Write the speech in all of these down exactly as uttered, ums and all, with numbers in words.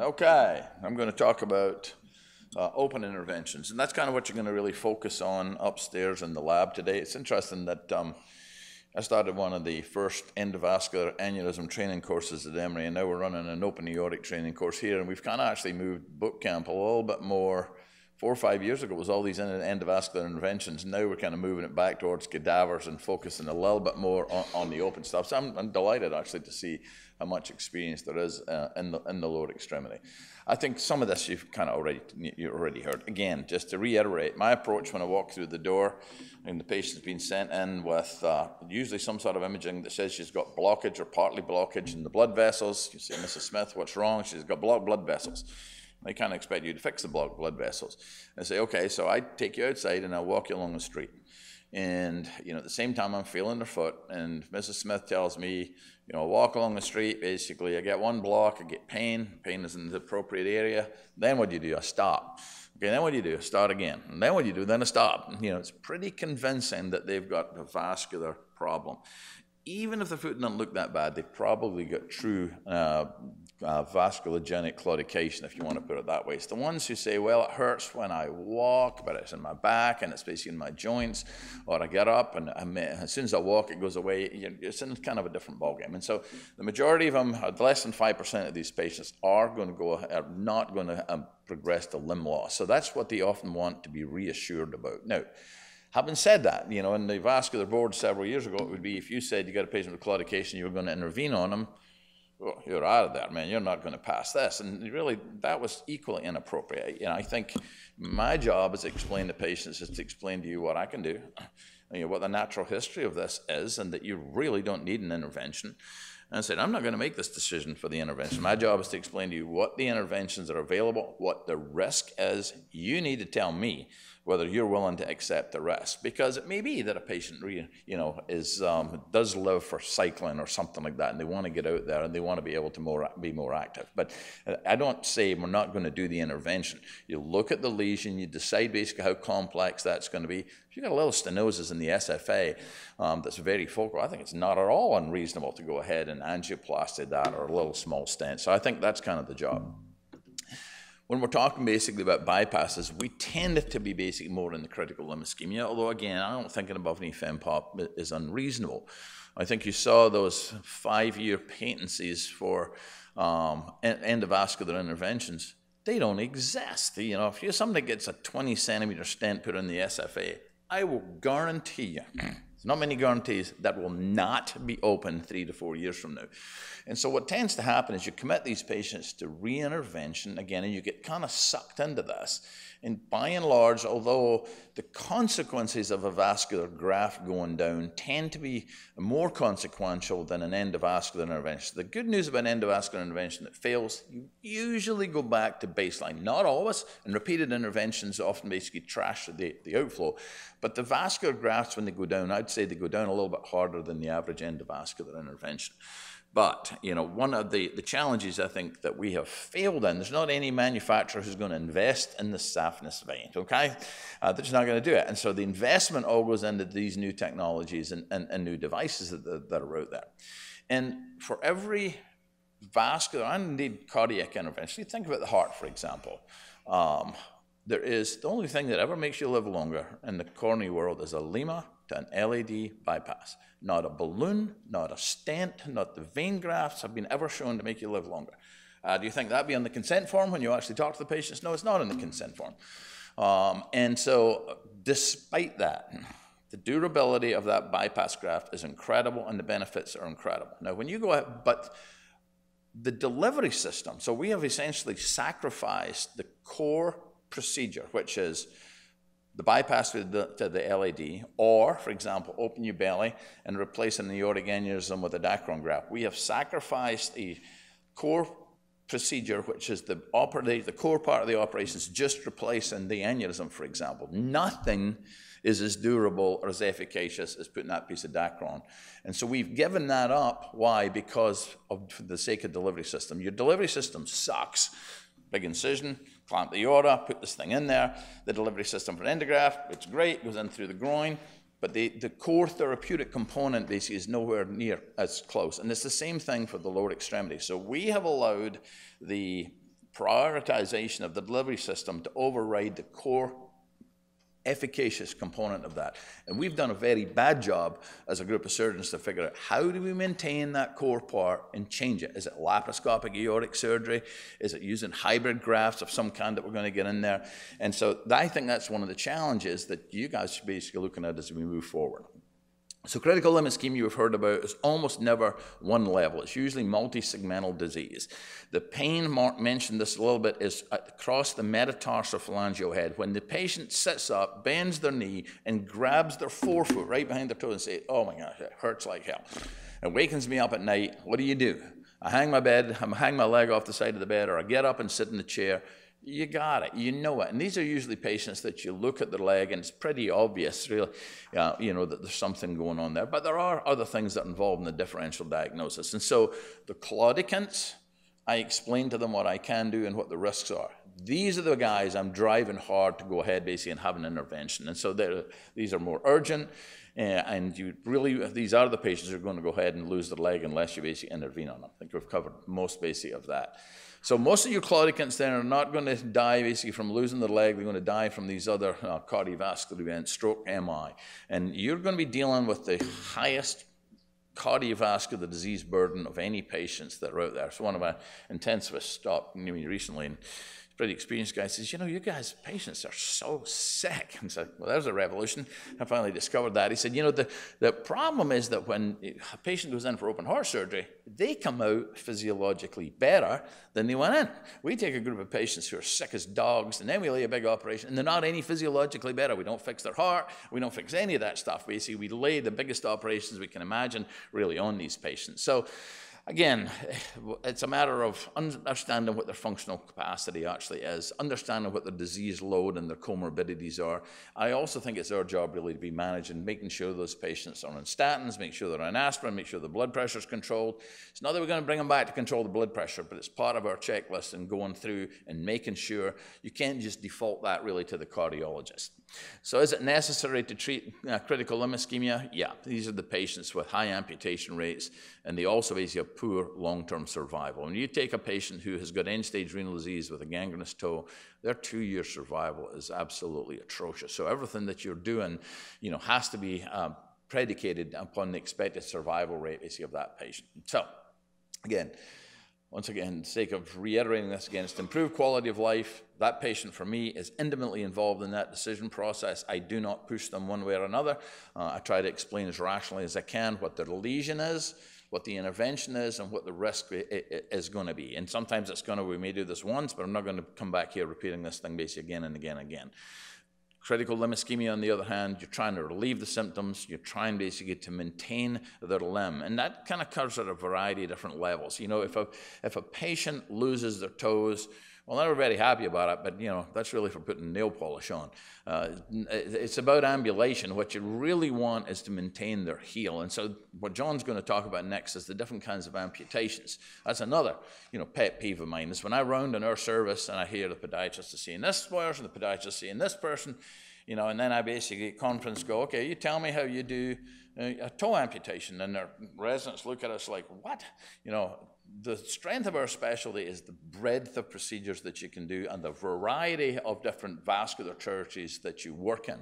Okay, I'm going to talk about uh, open interventions, and that's kind of what you're going to really focus on upstairs in the lab today. It's interesting that um, I started one of the first endovascular aneurysm training courses at Emory, and now we're running an open aortic training course here, and we've kind of actually moved boot camp a little bit more. Four or five years ago, it was all these endovascular interventions. Now we're kind of moving it back towards cadavers and focusing a little bit more on, on the open stuff. So I'm, I'm delighted actually to see how much experience there is uh, in, the, in the lower extremity. I think some of this you've kind of already, you already heard. Again, just to reiterate, my approach when I walk through the door and the patient's been sent in with uh, usually some sort of imaging that says she's got blockage or partly blockage in the blood vessels. You say, Missus Smith, what's wrong? She's got blocked blood vessels. They kind of expect you to fix the blocked blood vessels. And say, okay, so I take you outside and I'll walk you along the street. And, you know, at the same time, I'm feeling her foot. And Missus Smith tells me, you know, walk along the street. Basically, I get one block, I get pain. Pain is in the appropriate area. Then what do you do? I stop. Okay, then what do you do? I start again. And then what do you do? Then I stop. You know, it's pretty convincing that they've got a vascular problem. Even if the foot didn't look that bad, they've probably got true uh, uh, vasculogenic claudication, if you want to put it that way. It's the ones who say, well, it hurts when I walk, but it's in my back and it's basically in my joints, or I get up and I may, as soon as I walk, it goes away. It's in kind of a different ballgame. And so the majority of them, less than five percent of these patients, are going to go, are not going to um, progress to limb loss. So that's what they often want to be reassured about. Now, having said that, you know, in the vascular board several years ago, it would be if you said you got a patient with claudication, you were going to intervene on them, well, you're out of there, man. You're not going to pass this. And really, that was equally inappropriate. You know, I think my job is to explain to patients is to explain to you what I can do, you know, what the natural history of this is, and that you really don't need an intervention. And I said, I'm not going to make this decision for the intervention. My job is to explain to you what the interventions that are available, what the risk is. You need to tell me whether you're willing to accept the risk, because it may be that a patient, re, you know, is um, does live for cycling or something like that, and they want to get out there and they want to be able to more be more active. But I don't say we're not going to do the intervention. You look at the lesion, you decide basically how complex that's going to be. If you've got a little stenosis in the S F A um, that's very focal, I think it's not at all unreasonable to go ahead and angioplasty that or a little small stent. So I think that's kind of the job. When we're talking basically about bypasses, we tend to be basically more in the critical limb ischemia, although again, I don't think an above knee fempop is unreasonable. I think you saw those five-year patencies for um, endovascular interventions. They don't exist. You know, if you're somebody gets a twenty centimeter stent put in the S F A, I will guarantee you, there's not many guarantees, that will not be open three to four years from now. And so what tends to happen is you commit these patients to re-intervention again, and you get kind of sucked into this. And by and large, although the consequences of a vascular graft going down tend to be more consequential than an endovascular intervention. The good news about an endovascular intervention that fails, you usually go back to baseline. Not always, and repeated interventions often basically trash the, the outflow. But the vascular grafts, when they go down, I'd say they go down a little bit harder than the average endovascular intervention. But, you know, one of the, the challenges I think that we have failed in, there's not any manufacturer who's going to invest in the saphenous vein, okay? Uh, they're just not going to do it. And so the investment all goes into these new technologies and, and, and new devices that, that are out there. And for every vascular, and indeed cardiac intervention, you think about the heart, for example. Um, there is, the only thing that ever makes you live longer in the coronary world is a Lima to an L E D bypass. Not a balloon, not a stent, not the vein grafts have been ever shown to make you live longer. Uh, do you think that'd be on the consent form when you actually talk to the patients? No, it's not on the consent form. Um, and so despite that, the durability of that bypass graft is incredible and the benefits are incredible. Now when you go out, but the delivery system, so we have essentially sacrificed the core procedure, which is the bypass to the, to the L E D, or, for example, open your belly and replace an aortic aneurysm with a Dacron graft. We have sacrificed the core procedure, which is the, operate, the core part of the operations, just replacing the aneurysm, for example. Nothing is as durable or as efficacious as putting that piece of Dacron. And so we've given that up. Why? Because of the sake of delivery system. Your delivery system sucks. Big incision, clamp the aorta, put this thing in there. The delivery system for endograft, it's great, goes in through the groin, but the, the core therapeutic component basically is nowhere near as close. And it's the same thing for the lower extremity. So we have allowed the prioritization of the delivery system to override the core efficacious component of that. And we've done a very bad job as a group of surgeons to figure out how do we maintain that core part and change it. Is it laparoscopic aortic surgery? Is it using hybrid grafts of some kind that we're going to get in there? And so I think that's one of the challenges that you guys should be basically looking at as we move forward. So critical limb ischemia you've heard about is almost never one level. It's usually multi-segmental disease. The pain, Mark mentioned this a little bit, is across the metatarsophalangeal head. When the patient sits up, bends their knee, and grabs their forefoot right behind their toe and say, oh my gosh, it hurts like hell. It wakens me up at night. What do you do? I hang my bed, I hang my leg off the side of the bed, or I get up and sit in the chair. You got it, you know it. And these are usually patients that you look at their leg and it's pretty obvious, really, uh, you know, that there's something going on there. But there are other things that are involved in the differential diagnosis. And so the claudicants, I explain to them what I can do and what the risks are. These are the guys I'm driving hard to go ahead basically and have an intervention. And so these are more urgent. Uh, and you really, these are the patients who are going to go ahead and lose their leg unless you basically intervene on them. I think we've covered most basically of that. So most of your claudicants then are not going to die basically from losing their leg. They're going to die from these other uh, cardiovascular events, stroke, M I. And you're going to be dealing with the highest cardiovascular disease burden of any patients that are out there. So one of our intensivists stopped me recently, and a pretty experienced guy says, you know, you guys' patients are so sick. And I said, well, there's a revolution. I finally discovered that. He said, you know, the, the problem is that when a patient goes in for open heart surgery, they come out physiologically better than they went in. We take a group of patients who are sick as dogs, and then we lay a big operation, and they're not any physiologically better. We don't fix their heart. We don't fix any of that stuff. Basically, we lay the biggest operations we can imagine really on these patients. So again, it's a matter of understanding what their functional capacity actually is, understanding what their disease load and their comorbidities are. I also think it's our job really to be managing, making sure those patients are on statins, make sure they're on aspirin, make sure the blood pressure is controlled. It's not that we're going to bring them back to control the blood pressure, but it's part of our checklist and going through and making sure you can't just default that really to the cardiologist. So is it necessary to treat uh, critical limb ischemia? Yeah, these are the patients with high amputation rates, and they also basically have poor long-term survival. When you take a patient who has got end-stage renal disease with a gangrenous toe, their two-year survival is absolutely atrocious. So everything that you're doing, you know, has to be uh, predicated upon the expected survival rate basically of that patient. So, again, once again, for the sake of reiterating this again, it's to improve quality of life. That patient, for me, is intimately involved in that decision process. I do not push them one way or another. Uh, I try to explain as rationally as I can what their lesion is, what the intervention is, and what the risk is going to be. And sometimes it's going to, we may do this once, but I'm not going to come back here repeating this thing basically again and again and again. Critical limb ischemia, on the other hand, you're trying to relieve the symptoms. You're trying basically to maintain their limb. And that kind of covers at a variety of different levels. You know, if a, if a patient loses their toes, well, they're very happy about it, but, you know, that's really for putting nail polish on. Uh, it's about ambulation. What you really want is to maintain their heel. And so what John's going to talk about next is the different kinds of amputations. That's another, you know, pet peeve of mine. It's when I round in our service and I hear the podiatrist is seeing this person, the podiatrist is seeing this person, you know, and then I basically at conference go, okay, you tell me how you do a toe amputation. And their residents look at us like, what? You know, the strength of our specialty is the breadth of procedures that you can do and the variety of different vascular churches that you work in.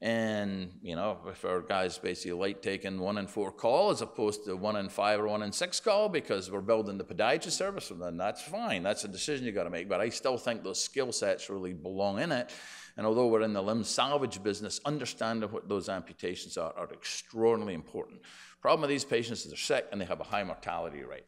And, you know, if our guys basically like taking one in four call as opposed to one in five or one in six call because we're building the podiatry service, then that's fine. That's a decision you got to make. But I still think those skill sets really belong in it. And although we're in the limb salvage business, understanding what those amputations are are extraordinarily important. Problem with these patients is they're sick and they have a high mortality rate.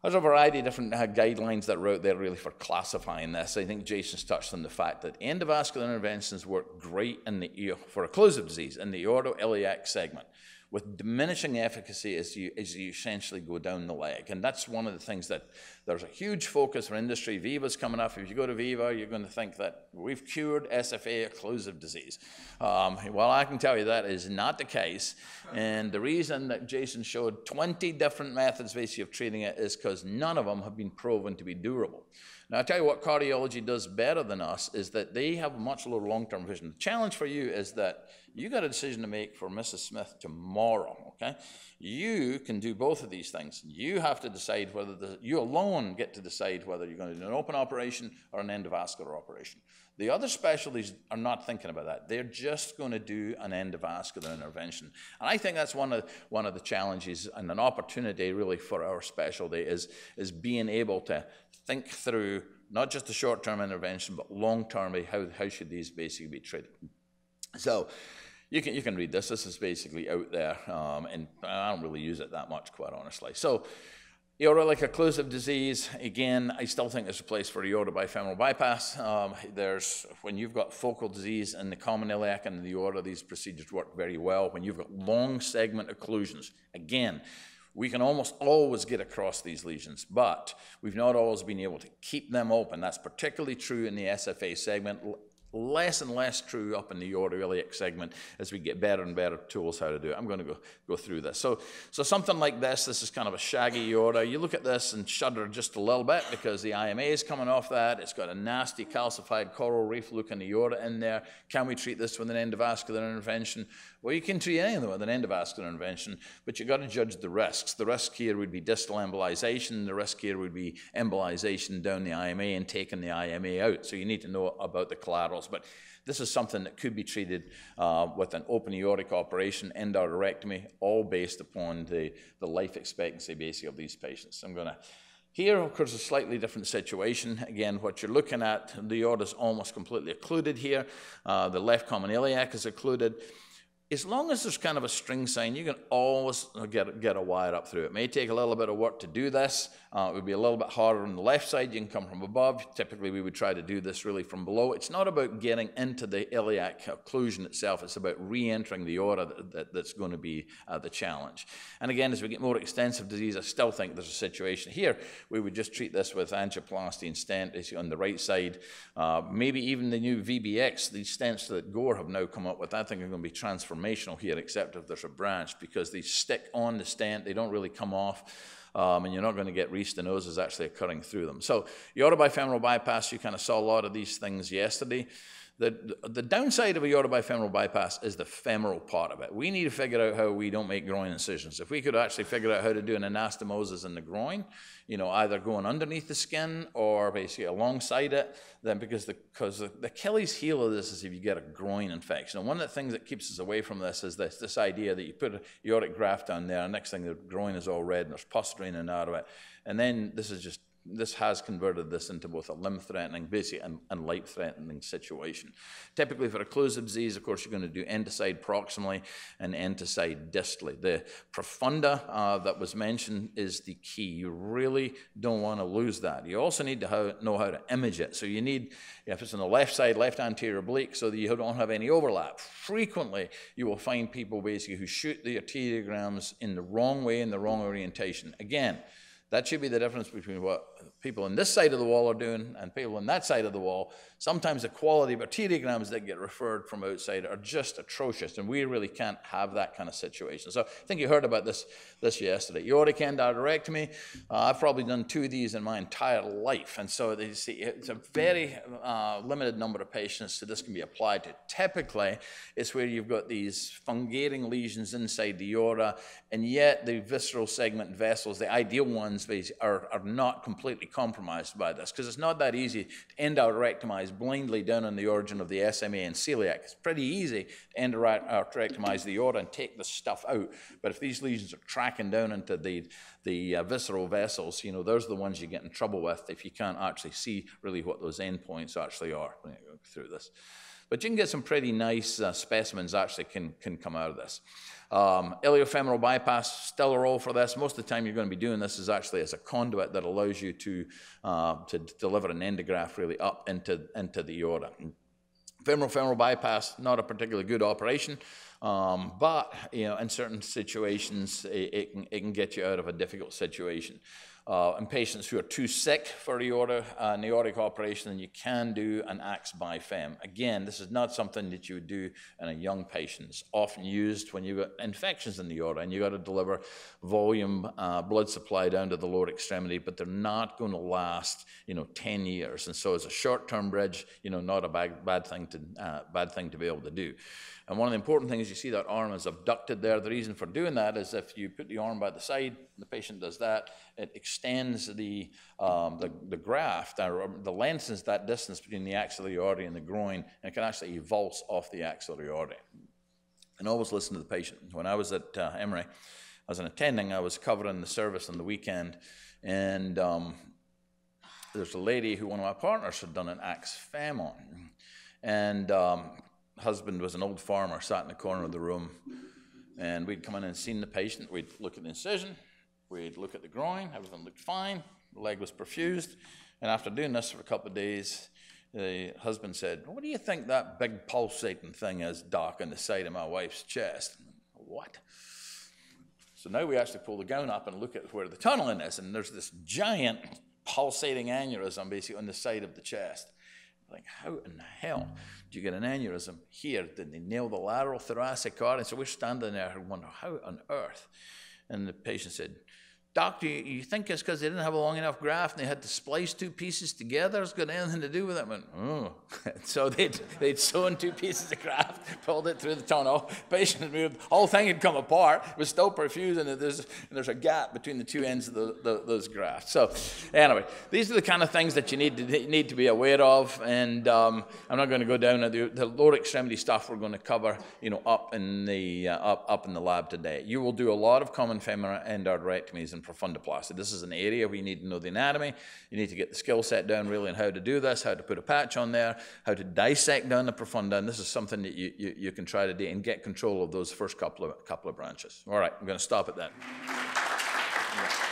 There's a variety of different uh, guidelines that are out there really for classifying this. I think Jason's touched on the fact that endovascular interventions work great in the ear for occlusive disease in the aorto-iliac segment, with diminishing efficacy as you, as you essentially go down the leg. And that's one of the things that there's a huge focus for industry. Viva's coming up. If you go to Viva, you're going to think that we've cured S F A occlusive disease. Um, well, I can tell you that is not the case. And the reason that Jason showed twenty different methods basically of treating it is because none of them have been proven to be durable. Now, I tell you what cardiology does better than us is that they have a much lower long-term vision. The challenge for you is that you got a decision to make for Missus Smith tomorrow, okay? You can do both of these things. You have to decide whether the, you alone alone get to decide whether you're going to do an open operation or an endovascular operation. The other specialties are not thinking about that. They're just going to do an endovascular intervention. And I think that's one of, one of the challenges and an opportunity really for our specialty is, is being able to think through not just the short-term intervention, but long-term, how, how should these basically be treated? So you can, you can read this. This is basically out there, um, and I don't really use it that much, quite honestly. So aortic occlusive disease, again, I still think there's a place for aorto bifemoral bypass. Um, there's, when you've got focal disease in the common iliac and the aorta, these procedures work very well. When you've got long segment occlusions, again, we can almost always get across these lesions, but we've not always been able to keep them open. That's particularly true in the S F A segment, less and less true up in the aortoiliac segment as we get better and better tools how to do it. I'm going to go, go through this. So, so something like this, this is kind of a shaggy aorta. You look at this and shudder just a little bit because the I M A is coming off that. It's got a nasty calcified coral reef looking aorta in there. Can we treat this with an endovascular intervention? Well, you can treat anything with an endovascular intervention, but you've got to judge the risks. The risk here would be distal embolization. The risk here would be embolization down the I M A and taking the I M A out. So you need to know about the collateral. But this is something that could be treated uh, with an open aortic operation, endarterectomy, all based upon the, the life expectancy basically of these patients. I'm going to, here of course a slightly different situation. Again, what you're looking at, the aorta is almost completely occluded here. Uh, the left common iliac is occluded. As long as there's kind of a string sign, you can always get, get a wire up through. It may take a little bit of work to do this. Uh, it would be a little bit harder on the left side. You can come from above. Typically, we would try to do this really from below. It's not about getting into the iliac occlusion itself. It's about re-entering the aorta that, that, that's going to be uh, the challenge. And again, as we get more extensive disease, I still think there's a situation here. We would just treat this with angioplasty and stent on the right side. Uh, maybe even the new V B X, these stents that Gore have now come up with, I think are going to be transformed here, except if there's a branch, because they stick on the stent, they don't really come off, um, and you're not going to get restenosis actually occurring through them. So aorta bifemoral bypass, you kind of saw a lot of these things yesterday. The, the downside of aorta bifemoral bypass is the femoral part of it. We need to figure out how we don't make groin incisions. If we could actually figure out how to do an anastomosis in the groin, you know, either going underneath the skin or basically alongside it, then because the, because the Achilles heel of this is if you get a groin infection. And one of the things that keeps us away from this is this, this idea that you put an aortic graft on there, and next thing the groin is all red and there's pus draining out of it. And then this is just, this has converted this into both a limb-threatening, basically, and, and life-threatening situation. Typically for occlusive disease, of course, you're going to do endocide proximally and endocide distally. The profunda uh, that was mentioned is the key. You really don't want to lose that. You also need to how, know how to image it. So you need, if it's on the left side, left anterior oblique, so that you don't have any overlap. Frequently, you will find people basically who shoot the arteriograms in the wrong way, in the wrong orientation. Again, that should be the difference between what people on this side of the wall are doing and people on that side of the wall. Sometimes the quality of arteriograms that get referred from outside are just atrocious, and we really can't have that kind of situation. So I think you heard about this, this yesterday. Aortic endarterectomy, uh, I've probably done two of these in my entire life, and so they see it's a very uh, limited number of patients that this can be applied to. Typically, it's where you've got these fungating lesions inside the aorta, and yet the visceral segment vessels, the ideal ones, Are, are not completely compromised by this, because it's not that easy to endarterectomize blindly down on the origin of the S M A and celiac. It's pretty easy to endarterectomize the aorta and take the stuff out, but if these lesions are tracking down into the, the uh, visceral vessels, you know, those are the ones you get in trouble with if you can't actually see really what those endpoints actually are. Let me go through this. But you can get some pretty nice uh, specimens actually can, can come out of this. Um, iliofemoral bypass, still a role for this. Most of the time you're going to be doing this is actually as a conduit that allows you to, uh, to deliver an endograft really up into, into the aorta. Femoral-femoral bypass, not a particularly good operation, um, but you know, in certain situations it, it, can, it can get you out of a difficult situation. Uh, in patients who are too sick for aorta, uh, an aortic operation, then you can do an ax-bifem. Again, this is not something that you would do in a young patient. It's often used when you've got infections in the aorta and you've got to deliver volume uh, blood supply down to the lower extremity, but they're not going to last, you know, ten years. And so as a short-term bridge, you know, not a bad, bad, thing to, uh, bad thing to be able to do. And one of the important things is you see that arm is abducted there. The reason for doing that is if you put the arm by the side, the patient does that, it extends the, um, the, the graft, or the lengthens that distance between the axillary artery and the groin, and it can actually evulse off the axillary artery. And always listen to the patient. When I was at uh, Emory, as an attending, I was covering the service on the weekend, and um, there's a lady who one of my partners had done an ax-bifem on, and um, husband was an old farmer, sat in the corner of the room, and we'd come in and seen the patient. We'd look at the incision, we'd look at the groin, everything looked fine, the leg was perfused, and after doing this for a couple of days, the husband said, "What do you think that big pulsating thing is, Doc, on the side of my wife's chest?" What? So now we actually pull the gown up and look at where the tunneling is, and there's this giant pulsating aneurysm basically on the side of the chest. Like, how in the hell do you get an aneurysm here? Did they nail the lateral thoracic artery? So we're standing there and wonder, how on earth? And the patient said, "Doctor, you, you think it's because they didn't have a long enough graft and they had to splice two pieces together? It's got anything to do with it?" I went, "Oh." So they'd, they'd sewn two pieces of graft, pulled it through the tunnel, patient had moved, whole thing had come apart, it was still perfused, and there's, and there's a gap between the two ends of the, the, those grafts. So anyway, these are the kind of things that you need to, need to be aware of, and um, I'm not going to go down to the, the lower extremity stuff we're going to cover, you know, up in the, uh, up, up in the lab today. You will do a lot of common femoral endarterectomies and profundoplasty. This is an area where you need to know the anatomy. You need to get the skill set down really on how to do this, how to put a patch on there, how to dissect down the profunda, and this is something that you, you, you can try to do and get control of those first couple of, couple of branches. All right, I'm going to stop at that.